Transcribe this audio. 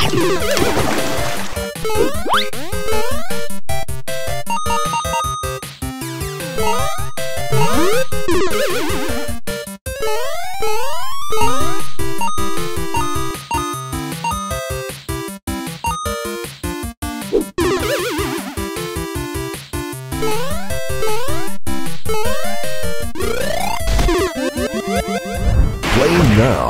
Play now.